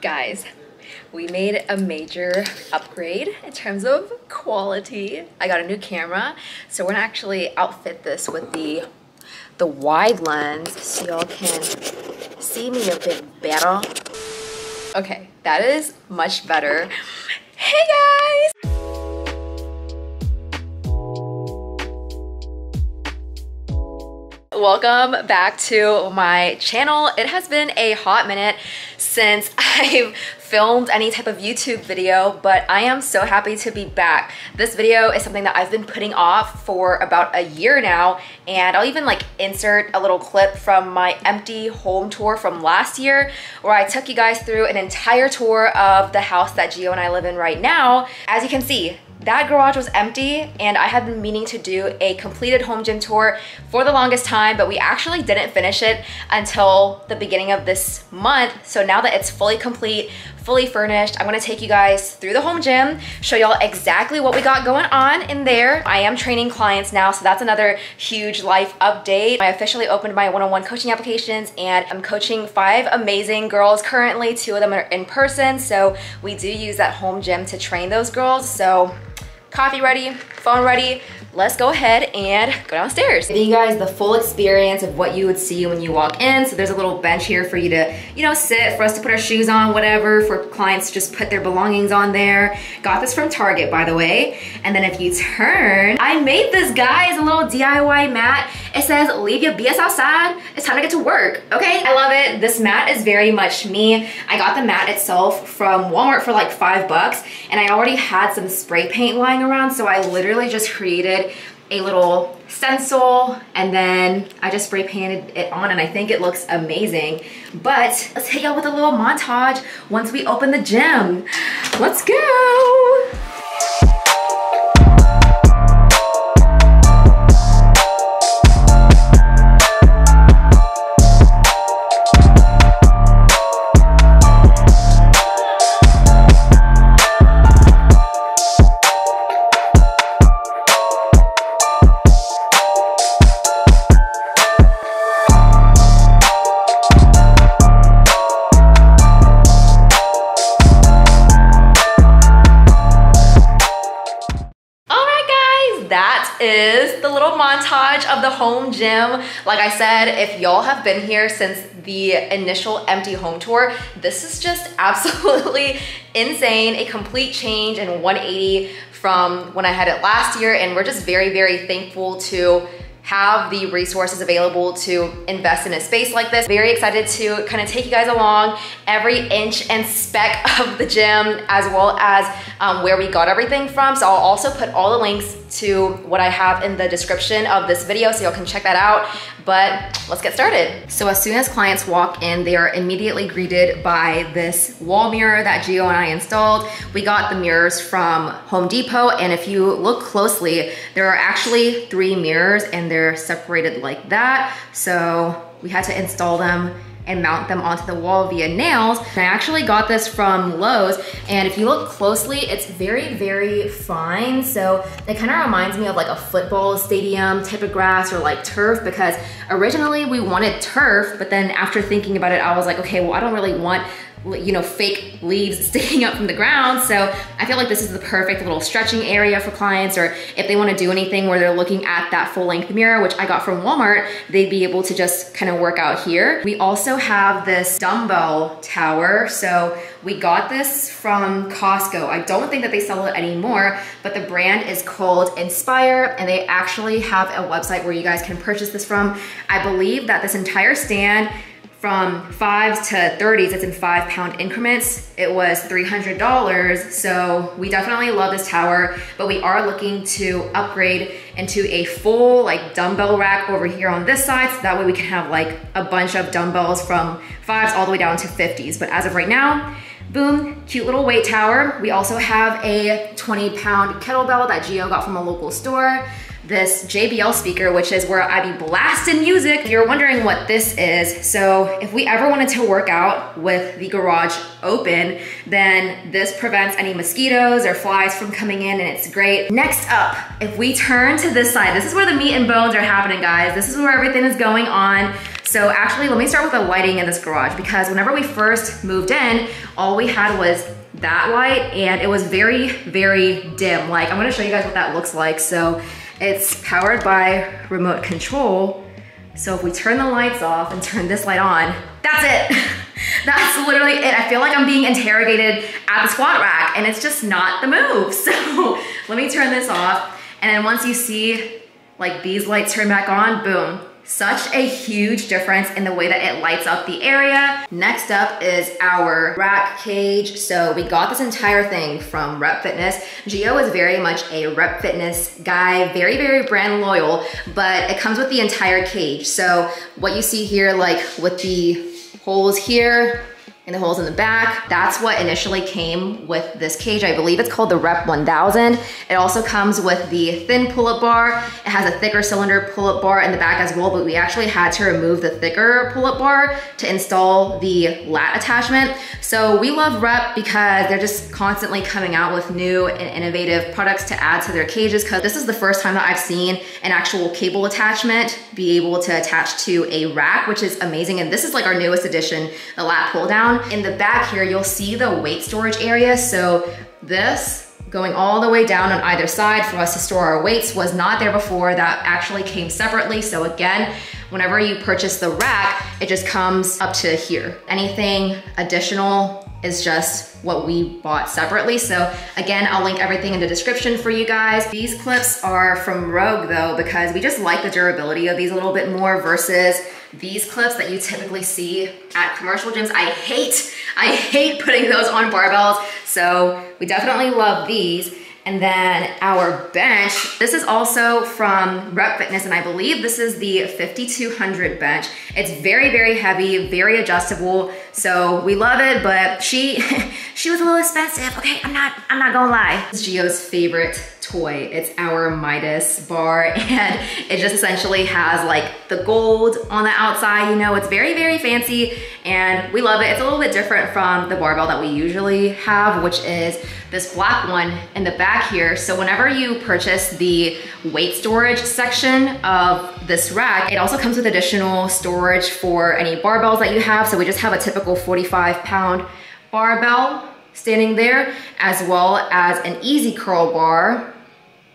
Guys, we made a major upgrade in terms of quality. I got a new camera, so we're gonna actually outfit this with the wide lens so y'all can see me a bit better. Okay, that is much better. Hey guys! Welcome back to my channel. It has been a hot minute since I've filmed any type of YouTube video, but I am so happy to be back. This video is something that I've been putting off for about a year now, and I'll even like insert a little clip from my empty home tour from last year where I took you guys through an entire tour of the house that Gio and I live in right now. As you can see, that garage was empty, and I had been meaning to do a completed home gym tour for the longest time, but we actually didn't finish it until the beginning of this month. So now that it's fully complete, fully furnished, I'm gonna take you guys through the home gym, show y'all exactly what we got going on in there. I am training clients now, so that's another huge life update. I officially opened my one-on-one coaching applications, and I'm coaching 5 amazing girls currently. 2 of them are in person, so we do use that home gym to train those girls. So coffee ready, phone ready. Let's go ahead and go downstairs. Give you guys the full experience of what you would see when you walk in. So there's a little bench here for you to, you know, sit, for us to put our shoes on, whatever, for clients to just put their belongings on there. Got this from Target, by the way. And then if you turn, I made this, guys, a little DIY mat. It says, leave your BS outside. It's time to get to work, okay? I love it. This mat is very much me. I got the mat itself from Walmart for like $5, and I already had some spray paint lying around, so I literally just created a little stencil, and then I just spray painted it on, and I think it looks amazing. But let's hit y'all with a little montage once we open the gym. Let's go. Is the little montage of the home gym. Like I said, if y'all have been here since the initial empty home tour, this is just absolutely insane. A complete change and 180 from when I had it last year, and we're just very, very thankful to have the resources available to invest in a space like this. Very excited to kind of take you guys along every inch and speck of the gym, as well as where we got everything from. So I'll also put all the links to what I have in the description of this video, so y'all can check that out. But let's get started. So as soon as clients walk in, they are immediately greeted by this wall mirror that Gio and I installed. We got the mirrors from Home Depot, and if you look closely, there are actually 3 mirrors, and they're separated like that. So we had to install them and mount them onto the wall via nails. And I actually got this from Lowe's, and if you look closely, it's very, very fine. So it kind of reminds me of like a football stadium type of grass, or like turf, because originally we wanted turf, but then after thinking about it, I was like, okay, well, I don't really want, you know, fake leaves sticking up from the ground. So I feel like this is the perfect little stretching area for clients, or if they want to do anything where they're looking at that full length mirror, which I got from Walmart, they'd be able to just kind of work out here. We also have this dumbbell tower. So we got this from Costco. I don't think that they sell it anymore, but the brand is called Inspire, and they actually have a website where you guys can purchase this from. I believe that this entire stand, from 5s to 30s, it's in 5-pound increments. It was $300, so we definitely love this tower, but we are looking to upgrade into a full like dumbbell rack over here on this side, so that way we can have like a bunch of dumbbells from 5s all the way down to 50s. But as of right now, boom, cute little weight tower. We also have a 20-pound kettlebell that Gio got from a local store. This JBL speaker, which is where I be blasting music. If you're wondering what this is, so if we ever wanted to work out with the garage open, then this prevents any mosquitoes or flies from coming in, and it's great. Next up, if we turn to this side, this is where the meat and bones are happening, guys. This is where everything is going on. So actually, let me start with the lighting in this garage, because whenever we first moved in, all we had was that light and it was very, very dim. Like, I'm gonna show you guys what that looks like. So it's powered by remote control. So if we turn the lights off and turn this light on, that's it. That's literally it. I feel like I'm being interrogated at the squat rack and it's just not the move. So let me turn this off. And then once you see like these lights turn back on, boom. Such a huge difference in the way that it lights up the area. Next up is our rack cage. So we got this entire thing from Rep Fitness. Gio is very much a Rep Fitness guy, very, very brand loyal, but it comes with the entire cage. So what you see here, like with the holes here, and the holes in the back. That's what initially came with this cage. I believe it's called the Rep 1000. It also comes with the thin pull-up bar. It has a thicker cylinder pull-up bar in the back as well, but we actually had to remove the thicker pull-up bar to install the lat attachment. So we love Rep because they're just constantly coming out with new and innovative products to add to their cages, because this is the first time that I've seen an actual cable attachment be able to attach to a rack, which is amazing. And this is like our newest addition, the lat pull down. In the back here, you'll see the weight storage area. So this going all the way down on either side for us to store our weights was not there before. That actually came separately. So again, whenever you purchase the rack, it just comes up to here. Anything additional is just what we bought separately. So again, I'll link everything in the description for you guys. These clips are from Rogue though, because we just like the durability of these a little bit more versus these clips that you typically see at commercial gyms. I hate putting those on barbells. So we definitely love these. And then our bench, this is also from Rep Fitness, and I believe this is the 5200 bench. It's very, very heavy, very adjustable. So we love it, but she was a little expensive. Okay, I'm not gonna lie. It's Gio's favorite toy. It's our Midas bar, and it just essentially has like the gold on the outside. You know, it's very, very fancy and we love it. It's a little bit different from the barbell that we usually have, which is this black one in the back here. So whenever you purchase the weight storage section of this rack, it also comes with additional storage for any barbells that you have. So we just have a typical 45-pound barbell standing there, as well as an easy curl bar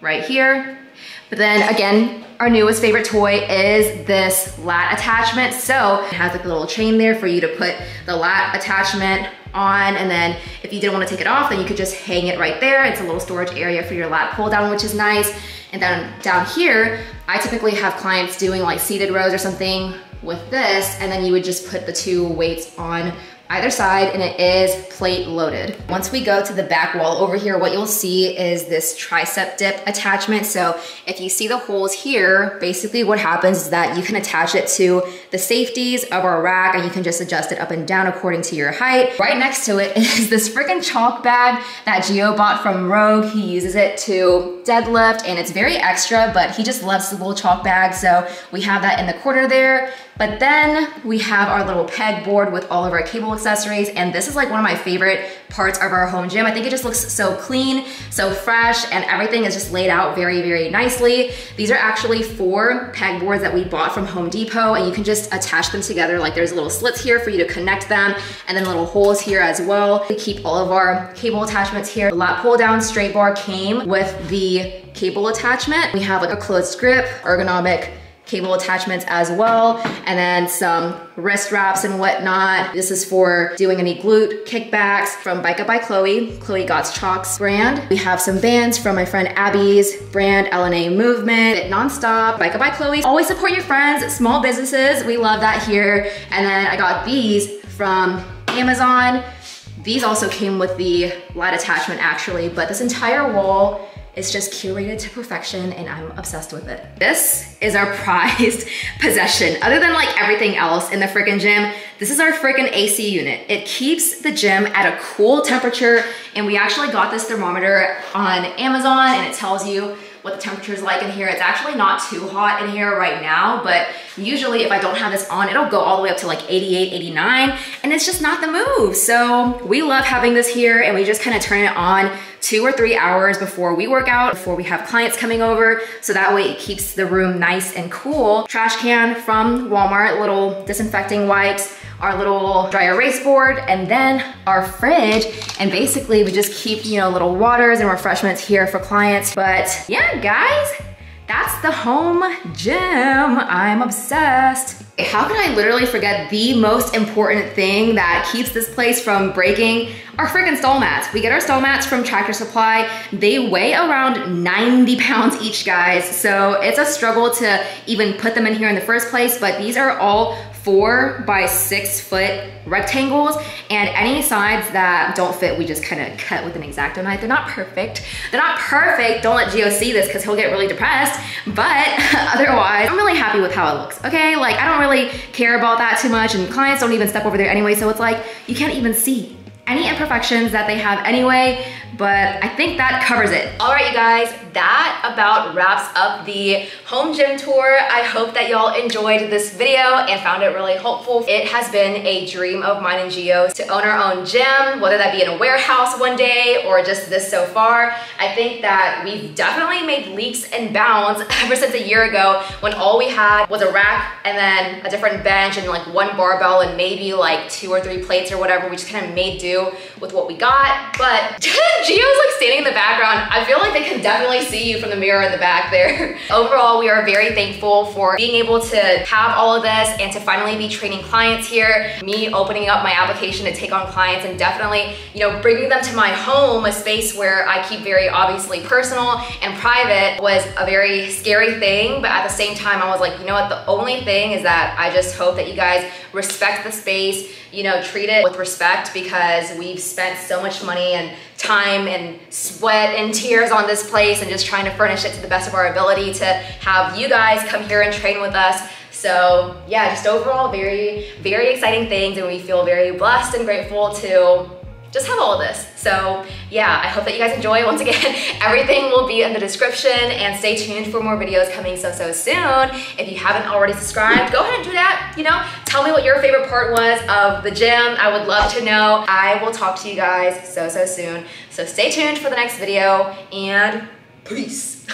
right here. But then again, our newest favorite toy is this lat attachment. So it has like a little chain there for you to put the lat attachment on, and then if you didn't want to take it off, then you could just hang it right there. It's a little storage area for your lat pull down, which is nice. And then down here, I typically have clients doing like seated rows or something with this, and then you would just put the two weights on either side, and it is plate loaded. Once we go to the back wall over here, what you'll see is this tricep dip attachment. So if you see the holes here, basically what happens is that you can attach it to the safeties of our rack, and you can just adjust it up and down according to your height. Right next to it is this freaking chalk bag that Gio bought from Rogue. He uses it to deadlift, and it's very extra, but he just loves the little chalk bag. So we have that in the corner there. But then we have our little pegboard with all of our cable accessories, and this is like one of my favorite parts of our home gym. I think it just looks so clean, so fresh, and everything is just laid out very, very nicely. These are actually 4 pegboards that we bought from Home Depot, and you can just attach them together. Like there's little slits here for you to connect them, and then little holes here as well. We keep all of our cable attachments here. The lat pull down straight bar came with the cable attachment. We have like a closed grip, ergonomic cable attachments as well, and then some wrist wraps and whatnot. This is for doing any glute kickbacks from Bica by Chloe, Chloe Gottschalk's brand. We have some bands from my friend Abby's brand, LNA Movement, Fit Nonstop, Bica by Chloe. Always support your friends, small businesses. We love that here. And then I got these from Amazon. These also came with the lat attachment actually, but this entire wall, it's just curated to perfection, and I'm obsessed with it. This is our prized possession. Other than like everything else in the freaking gym, this is our freaking AC unit. It keeps the gym at a cool temperature, and we actually got this thermometer on Amazon, and it tells you what the temperature is like in here. It's actually not too hot in here right now, but Usually if I don't have this on, it'll go all the way up to like 88, 89, and it's just not the move. So we love having this here, and we just kind of turn it on 2 or 3 hours before we work out, before we have clients coming over. So that way it keeps the room nice and cool. Trash can from Walmart, little disinfecting wipes, our little dry erase board, and then our fridge. And basically we just keep, you know, little waters and refreshments here for clients. But yeah, guys, that's the home gym. I'm obsessed. How can I literally forget the most important thing that keeps this place from breaking? Our freaking stall mats. We get our stall mats from Tractor Supply. They weigh around 90 pounds each, guys. So it's a struggle to even put them in here in the first place, but these are all 4 by 6 foot rectangles, and any sides that don't fit, we just kind of cut with an X-Acto knife. They're not perfect. They're not perfect. Don't let Gio see this because he'll get really depressed, but otherwise, I'm really happy with how it looks, okay? Like, I don't really care about that too much, and clients don't even step over there anyway, so it's like, you can't even see any imperfections that they have anyway, but I think that covers it. All right, you guys, that about wraps up the home gym tour. I hope that y'all enjoyed this video and found it really helpful. It has been a dream of mine and Gio's to own our own gym, whether that be in a warehouse one day or just this so far. I think that we've definitely made leaps and bounds ever since a year ago, when all we had was a rack and then a different bench and like one barbell and maybe like 2 or 3 plates or whatever. We just kind of made do with what we got. But Gio's like standing in the background. I feel like they can definitely see you from the mirror in the back there. Overall, we are very thankful for being able to have all of this and to finally be training clients here, me opening up my application to take on clients, and definitely, you know, bringing them to my home, a space where I keep very obviously personal and private, was a very scary thing. But at the same time, I was like, you know what, the only thing is that I just hope that you guys respect the space, you know, treat it with respect, because we've spent so much money and time and sweat and tears on this place, and just trying to furnish it to the best of our ability to have you guys come here and train with us. So yeah, just overall very, very exciting things, and we feel very blessed and grateful to just have all of this. So yeah, I hope that you guys enjoy. Once again, everything will be in the description, and stay tuned for more videos coming so soon. If you haven't already subscribed, go ahead and do that. You know, tell me what your favorite part was of the gym. I would love to know. I will talk to you guys so soon. So stay tuned for the next video, and peace.